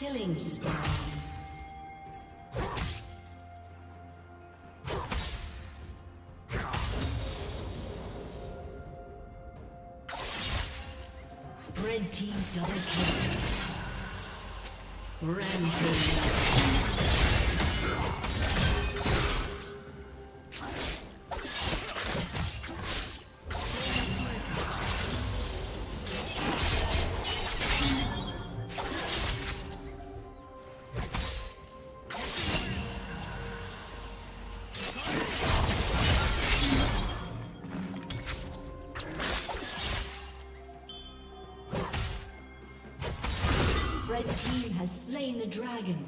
Killing spree. Red team double kill. Rampage. The dragon.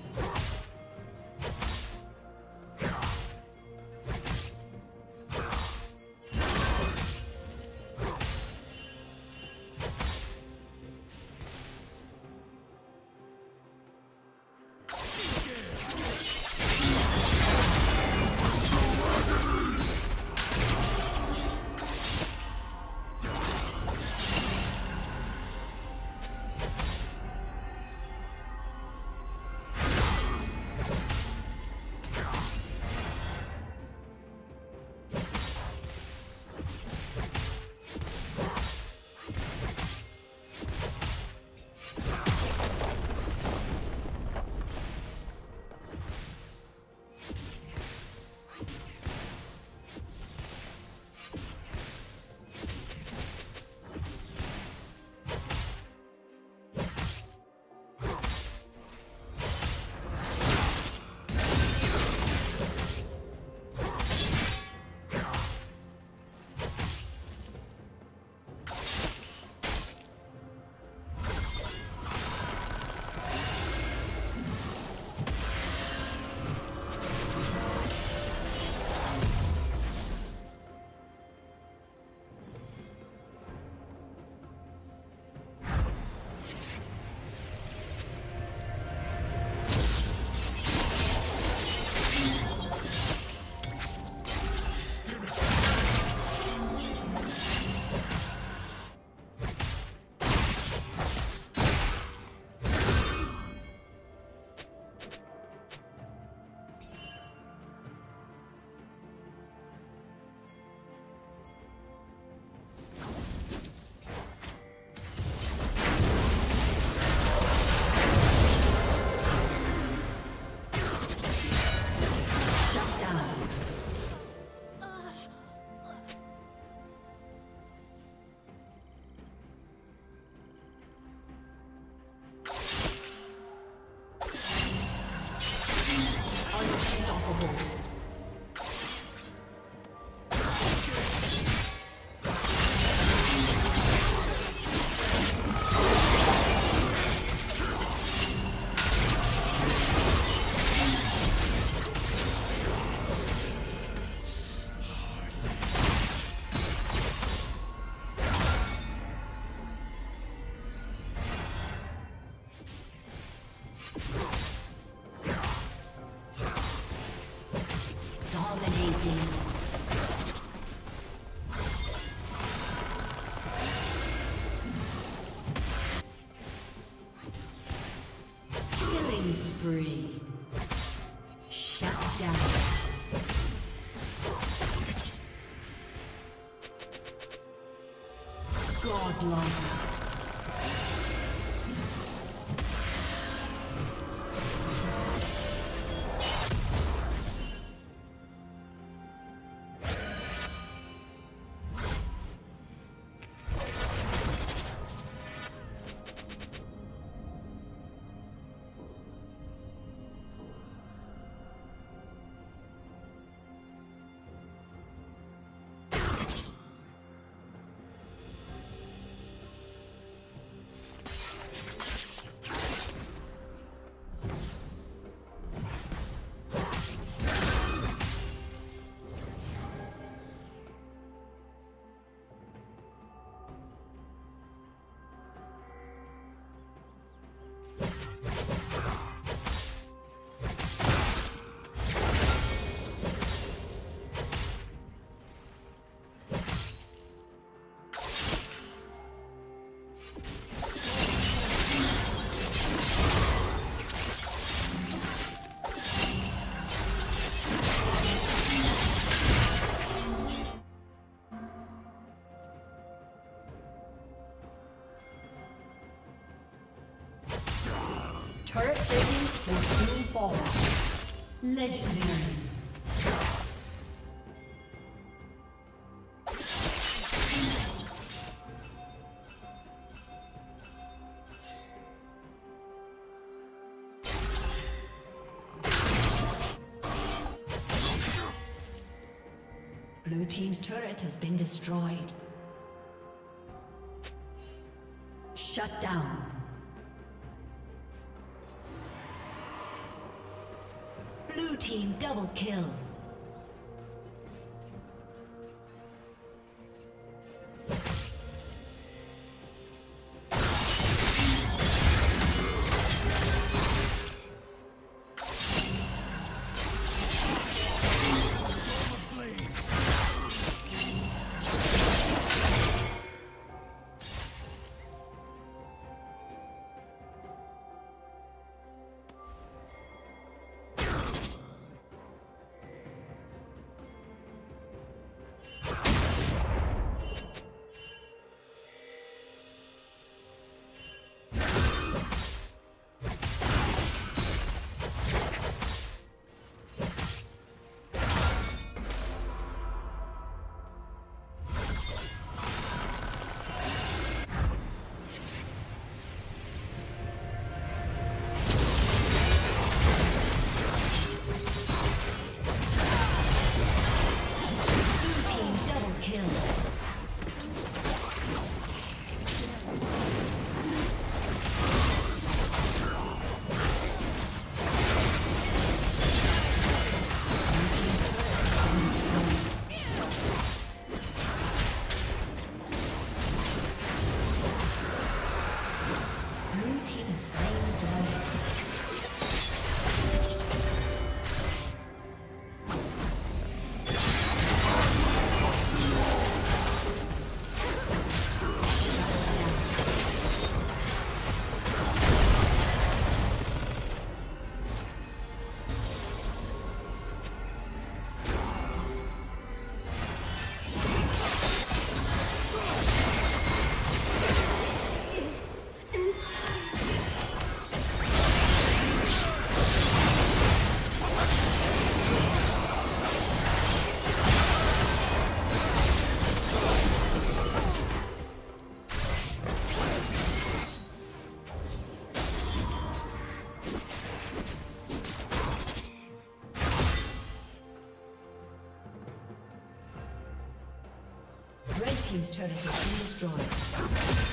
Godlike. Turret rating will soon fall. Legendary. Blue team's turret has been destroyed. Shut down. Blue team double kill. Team's turret has been destroyed.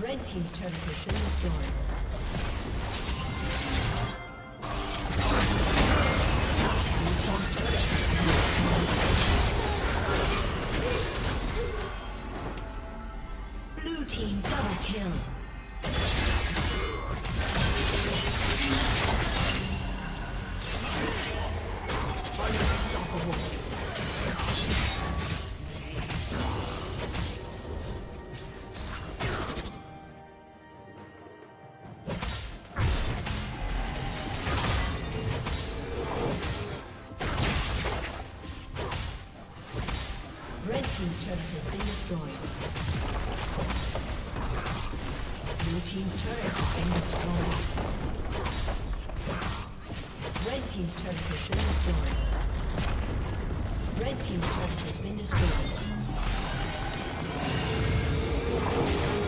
Red team's turret has been destroyed. Red team's turret has been destroyed.